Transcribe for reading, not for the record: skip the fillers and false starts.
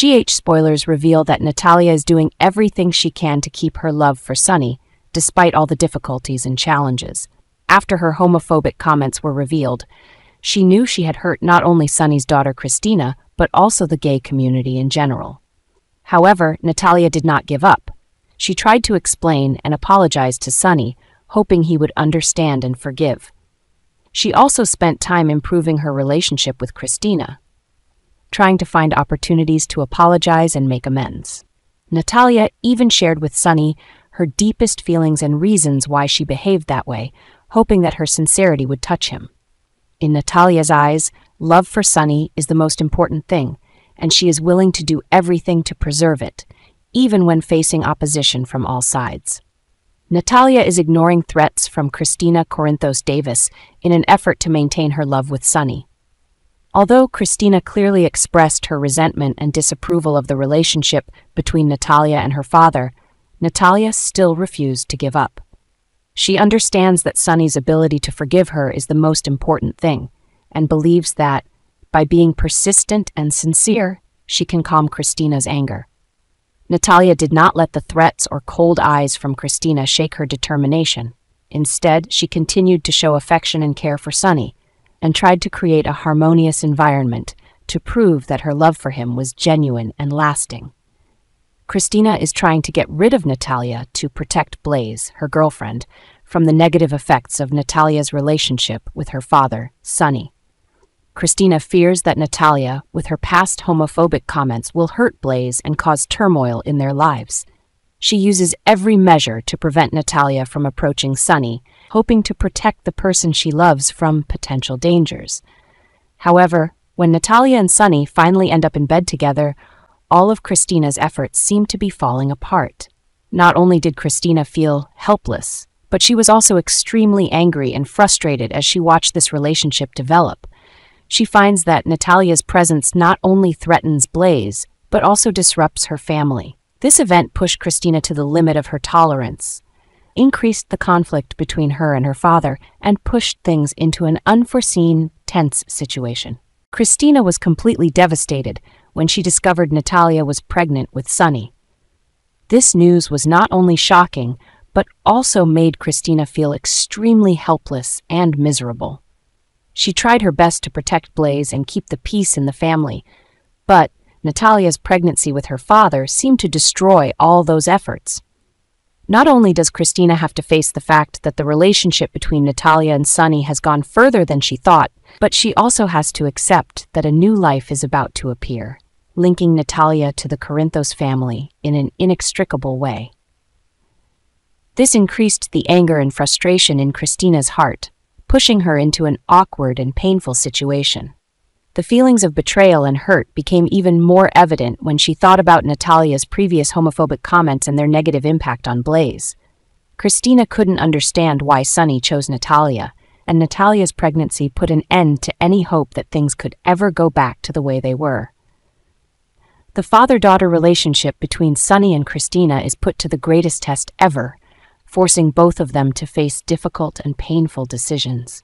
GH spoilers reveal that Natalia is doing everything she can to keep her love for Sonny, despite all the difficulties and challenges. After her homophobic comments were revealed, she knew she had hurt not only Sonny's daughter Kristina, but also the gay community in general. However, Natalia did not give up. She tried to explain and apologize to Sonny, hoping he would understand and forgive. She also spent time improving her relationship with Kristina, trying to find opportunities to apologize and make amends. Natalia even shared with Sonny her deepest feelings and reasons why she behaved that way, hoping that her sincerity would touch him. In Natalia's eyes, love for Sonny is the most important thing, and she is willing to do everything to preserve it, even when facing opposition from all sides. Natalia is ignoring threats from Kristina Corinthos-Davis in an effort to maintain her love with Sonny. Although Kristina clearly expressed her resentment and disapproval of the relationship between Natalia and her father, Natalia still refused to give up. She understands that Sonny's ability to forgive her is the most important thing, and believes that, by being persistent and sincere, she can calm Kristina's anger. Natalia did not let the threats or cold eyes from Kristina shake her determination. Instead, she continued to show affection and care for Sonny, and tried to create a harmonious environment to prove that her love for him was genuine and lasting. Kristina is trying to get rid of Natalia to protect Blaze, her girlfriend, from the negative effects of Natalia's relationship with her father, Sonny. Kristina fears that Natalia, with her past homophobic comments, will hurt Blaze and cause turmoil in their lives. She uses every measure to prevent Natalia from approaching Sonny, hoping to protect the person she loves from potential dangers. However, when Natalia and Sonny finally end up in bed together, all of Kristina's efforts seem to be falling apart. Not only did Kristina feel helpless, but she was also extremely angry and frustrated as she watched this relationship develop. She finds that Natalia's presence not only threatens Blaze, but also disrupts her family. This event pushed Kristina to the limit of her tolerance, increased the conflict between her and her father, and pushed things into an unforeseen, tense situation. Kristina was completely devastated when she discovered Natalia was pregnant with Sonny. This news was not only shocking, but also made Kristina feel extremely helpless and miserable. She tried her best to protect Blaze and keep the peace in the family, but Natalia's pregnancy with her father seemed to destroy all those efforts. Not only does Kristina have to face the fact that the relationship between Natalia and Sonny has gone further than she thought, but she also has to accept that a new life is about to appear, linking Natalia to the Corinthos family in an inextricable way. This increased the anger and frustration in Kristina's heart, pushing her into an awkward and painful situation. The feelings of betrayal and hurt became even more evident when she thought about Natalia's previous homophobic comments and their negative impact on Blaze. Kristina couldn't understand why Sonny chose Natalia, and Natalia's pregnancy put an end to any hope that things could ever go back to the way they were. The father-daughter relationship between Sonny and Kristina is put to the greatest test ever, forcing both of them to face difficult and painful decisions.